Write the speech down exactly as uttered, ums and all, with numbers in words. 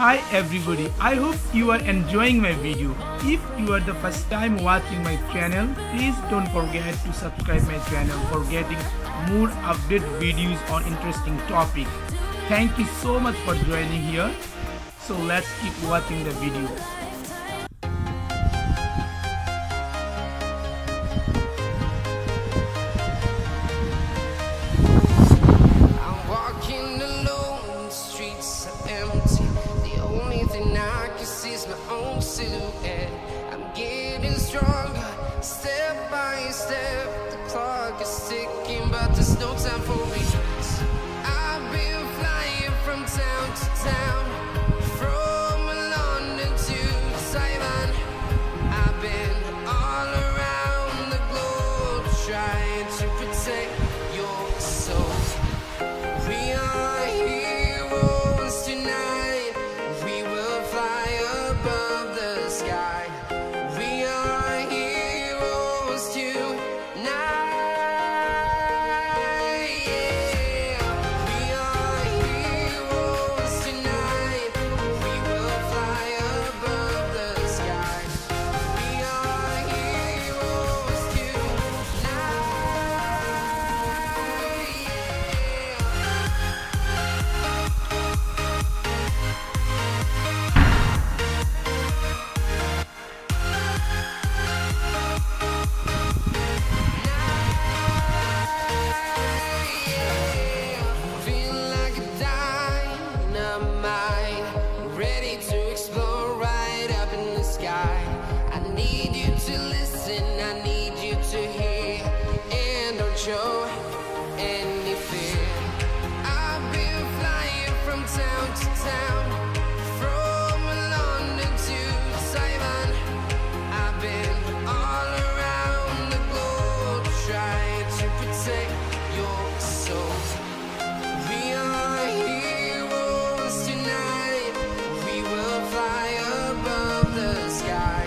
Hi everybody, I hope you are enjoying my video. If you are the first time watching my channel, please don't forget to subscribe my channel for getting more update videos on interesting topic. Thank you so much for joining here. So let's keep watching the video. Silhouette. I'm getting stronger, step by step. The clock is ticking, but there's no time for me. I've been flying from town to town, from London to Taiwan. I've been all around the globe, trying to protect your soul. We are heroes tonight. We will fly above sky. We are heroes tonight. Yeah. We are heroes tonight. We will fly above the sky. We are heroes tonight. Yeah. I need you to hear, and don't show any fear. I've been flying from town to town, from London to Taiwan. I've been all around the globe, trying to protect your soul. We are heroes tonight. We will fly above the sky.